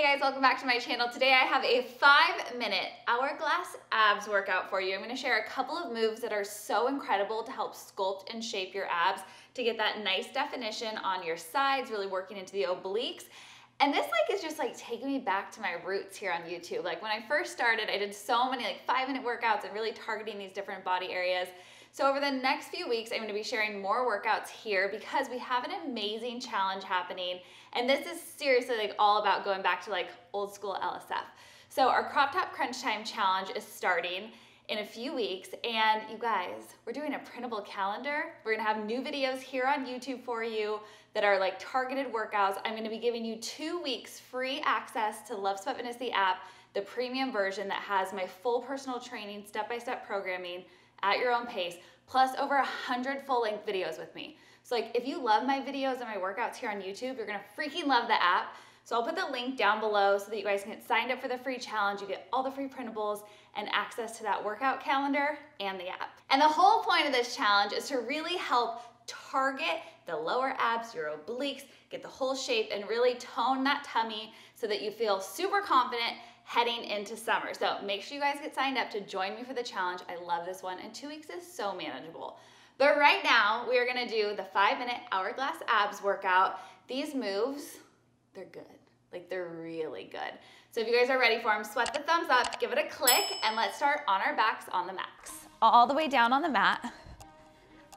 Hey guys, welcome back to my channel. Today I have a 5-minute hourglass abs workout for you. I'm going to share a couple of moves that are so incredible to help sculpt and shape your abs to get that nice definition on your sides, really working into the obliques. And this is just taking me back to my roots here on YouTube. When I first started, I did so many 5-minute workouts and really targeting these different body areas. So over the next few weeks, I'm going to be sharing more workouts here because we have an amazing challenge happening. And this is seriously all about going back to old school LSF. So our Crop Top Crunch Time challenge is starting in a few weeks. And you guys, we're doing a printable calendar. We're going to have new videos here on YouTube for you that are targeted workouts. I'm going to be giving you 2 weeks free access to Love Sweat Fitness, the app, the premium version that has my full personal training, step-by-step programming, at your own pace, plus over 100 full-length videos with me. So if you love my videos and my workouts here on YouTube, you're gonna freaking love the app. So I'll put the link down below so that you guys can get signed up for the free challenge. You get all the free printables and access to that workout calendar and the app. And the whole point of this challenge is to really help target the lower abs, your obliques, get the whole shape and really tone that tummy so that you feel super confident heading into summer. So make sure you guys get signed up to join me for the challenge. I love this one, and 2 weeks is so manageable. But right now we are gonna do the 5-minute hourglass abs workout. These moves, they're good. They're really good. So if you guys are ready for them, sweat the thumbs up, give it a click, and let's start on our backs on the mats. All the way down on the mat.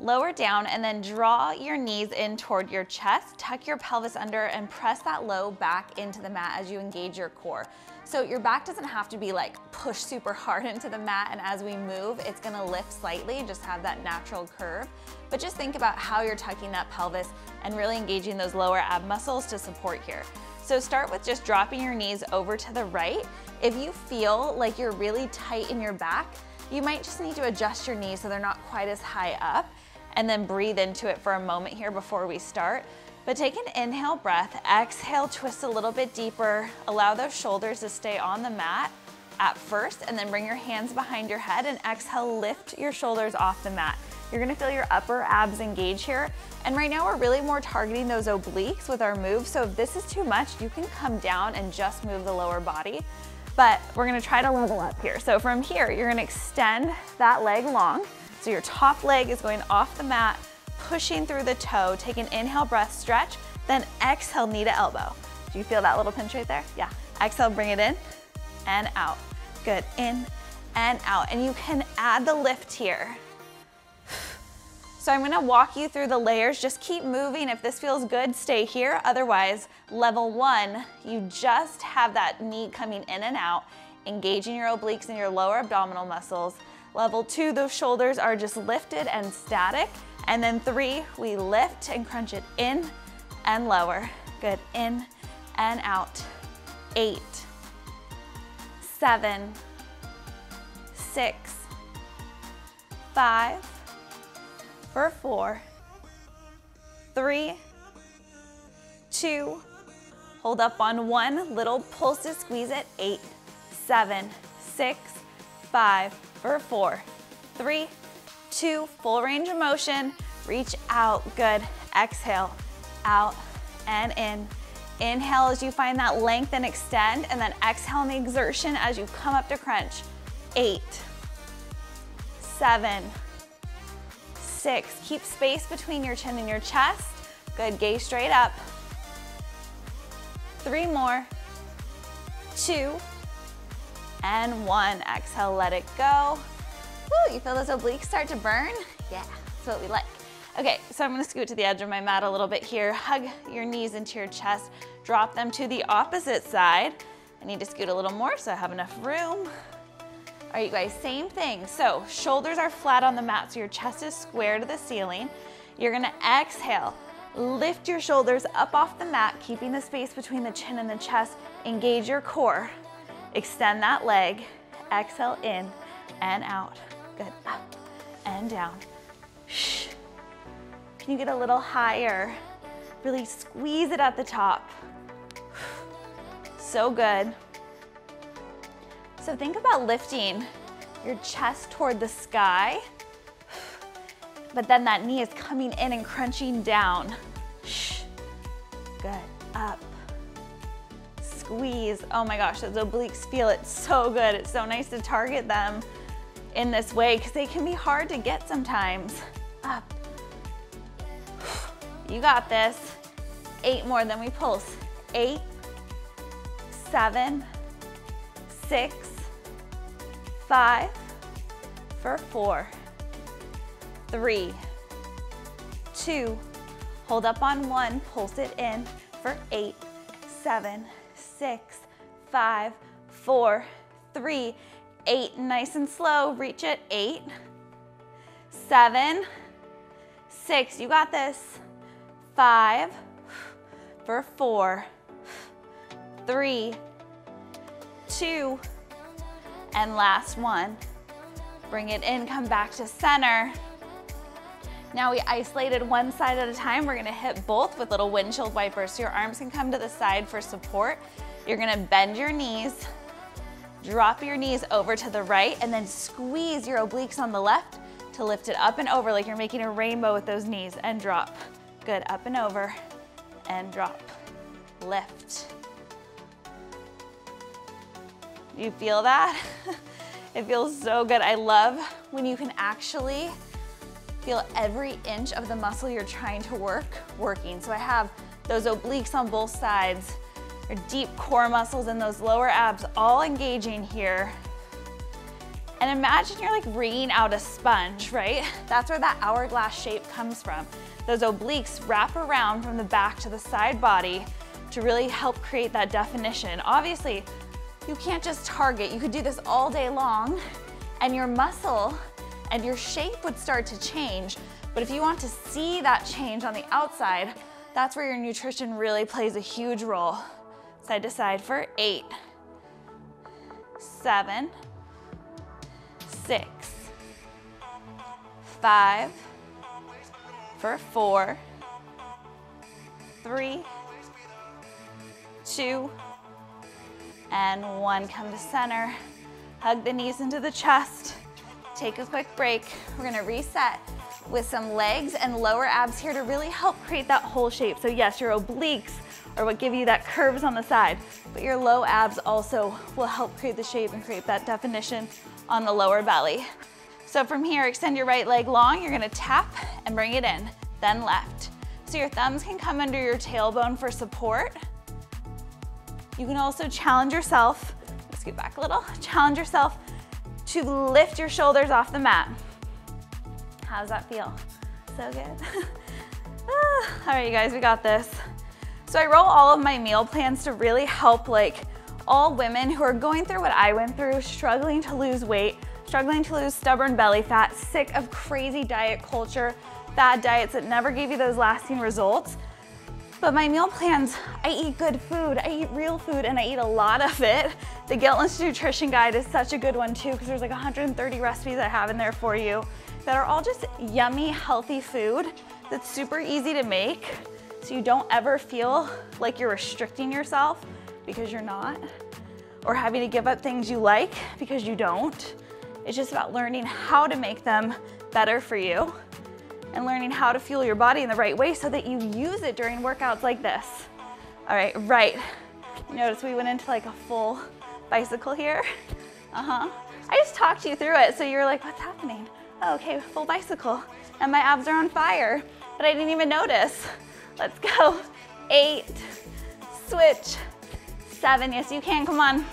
Lower down and then draw your knees in toward your chest, tuck your pelvis under and press that low back into the mat as you engage your core. So your back doesn't have to be pushed super hard into the mat, and as we move, it's gonna lift slightly and just have that natural curve. But just think about how you're tucking that pelvis and really engaging those lower ab muscles to support here. So start with just dropping your knees over to the right. If you feel like you're really tight in your back, you might just need to adjust your knees so they're not quite as high up, and then breathe into it for a moment here before we start. But take an inhale breath, exhale, twist a little bit deeper, allow those shoulders to stay on the mat at first, and then bring your hands behind your head and exhale, lift your shoulders off the mat. You're gonna feel your upper abs engage here. And right now we're really more targeting those obliques with our move, so if this is too much, you can come down and just move the lower body. But we're gonna try to level up here. So from here, you're gonna extend that leg long. So your top leg is going off the mat, pushing through the toe. Take an inhale breath, stretch, then exhale, knee to elbow. Do you feel that little pinch right there? Yeah. Exhale, bring it in and out. Good, in and out. And you can add the lift here. So I'm gonna walk you through the layers. Just keep moving. If this feels good, stay here. Otherwise, level one, you just have that knee coming in and out, engaging your obliques and your lower abdominal muscles. Level two, those shoulders are just lifted and static. And then three, we lift and crunch it in and lower. Good, in and out. 8, 7, 6, 5, for 4, 3, 2, hold up on 1, little pulse to squeeze it, 8, 7, 6, 5, for 4, 3, 2, full range of motion, reach out, good, exhale, out and in. Inhale as you find that length and extend, and then exhale in the exertion as you come up to crunch, 8, 7, 6, keep space between your chin and your chest. Good, gaze straight up. 3 more, 2, and 1. Exhale, let it go. Woo, you feel those obliques start to burn? Yeah, that's what we like. Okay, so I'm gonna scoot to the edge of my mat a little bit here. Hug your knees into your chest, drop them to the opposite side. I need to scoot a little more so I have enough room. All right, you guys, same thing. So shoulders are flat on the mat, so your chest is square to the ceiling. You're gonna exhale, lift your shoulders up off the mat, keeping the space between the chin and the chest, engage your core, extend that leg, exhale in and out. Good, up and down. Shh. Can you get a little higher? Really squeeze it at the top. So good. So think about lifting your chest toward the sky, but then that knee is coming in and crunching down. Good, up, squeeze. Oh my gosh, those obliques feel it so good. It's so nice to target them in this way because they can be hard to get sometimes. Up. You got this. 8 more, then we pulse. 8, 7, 6, 5 for 4, 3, 2, hold up on 1, pulse it in for 8, 7, 6, 5, 4, 3, 8, nice and slow, reach it, 8, 7, 6, you got this, 5 for 4, 3, 2, and last one. Bring it in, come back to center. Now we isolated one side at a time. We're gonna hit both with little windshield wipers so your arms can come to the side for support. You're gonna bend your knees, drop your knees over to the right, and then squeeze your obliques on the left to lift it up and over like you're making a rainbow with those knees, and drop. Good, up and over, and drop, lift. You feel that? It feels so good. I love when you can actually feel every inch of the muscle you're trying to work working. So I have those obliques on both sides, your deep core muscles and those lower abs all engaging here. And imagine you're like wringing out a sponge, right? That's where that hourglass shape comes from. Those obliques wrap around from the back to the side body to really help create that definition. Obviously, you can't just target. You could do this all day long and your muscle and your shape would start to change. But if you want to see that change on the outside, that's where your nutrition really plays a huge role. Side to side for 8, 7, 6, 5 for 4, 3, 2, and 1, come to center. Hug the knees into the chest. Take a quick break. We're gonna reset with some legs and lower abs here to really help create that whole shape. So yes, your obliques are what give you that curves on the side, but your low abs also will help create the shape and create that definition on the lower belly. So from here, extend your right leg long. You're gonna tap and bring it in, then left. So your thumbs can come under your tailbone for support. You can also challenge yourself, let's get back a little, challenge yourself to lift your shoulders off the mat. How's that feel? So good. All right, you guys, we got this. So I roll all of my meal plans to really help like all women who are going through what I went through, struggling to lose weight, struggling to lose stubborn belly fat, sick of crazy diet culture, fad diets that never gave you those lasting results. But my meal plans, I eat good food, I eat real food, and I eat a lot of it. The Guiltless Nutrition Guide is such a good one too, because there's like 130 recipes I have in there for you that are all just yummy, healthy food that's super easy to make, so you don't ever feel like you're restricting yourself, because you're not, or having to give up things you like, because you don't. It's just about learning how to make them better for you, and learning how to fuel your body in the right way so that you use it during workouts like this. All right, right. Notice we went into like a full bicycle here. I just talked you through it, so you were like, what's happening? Oh, okay, full bicycle. And my abs are on fire, but I didn't even notice. Let's go. 8, switch. 7, yes you can, come on.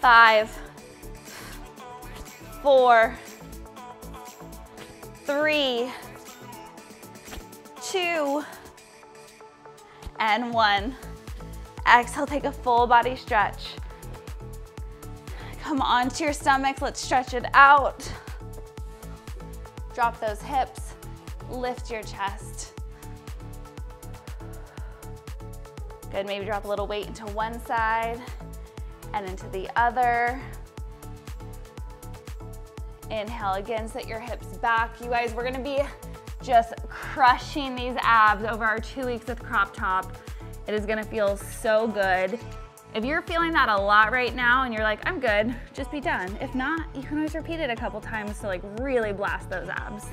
5, 4, 3, 2, and 1. Exhale, take a full body stretch. Come onto your stomach, let's stretch it out. Drop those hips, lift your chest. Good, maybe drop a little weight into one side and into the other. Inhale again, set your hips back. You guys, we're gonna be just crushing these abs over our 2 weeks with Crop Top. It is gonna feel so good. If you're feeling that a lot right now and you're like, I'm good, just be done. If not, you can always repeat it a couple times to like really blast those abs.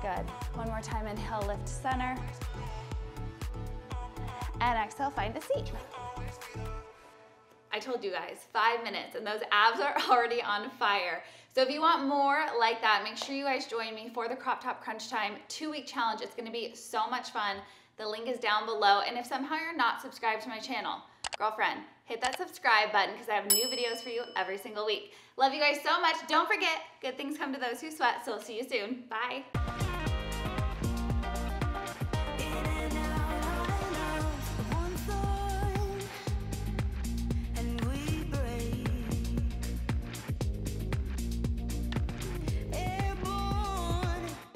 Good, one more time, inhale, lift center. and exhale, find a seat. I told you guys, 5 minutes, and those abs are already on fire. So if you want more like that, make sure you guys join me for the Crop Top Crunch Time 2-week challenge. It's gonna be so much fun. The link is down below, and if somehow you're not subscribed to my channel, girlfriend, hit that subscribe button because I have new videos for you every single week. Love you guys so much. Don't forget, good things come to those who sweat, so we'll see you soon. Bye.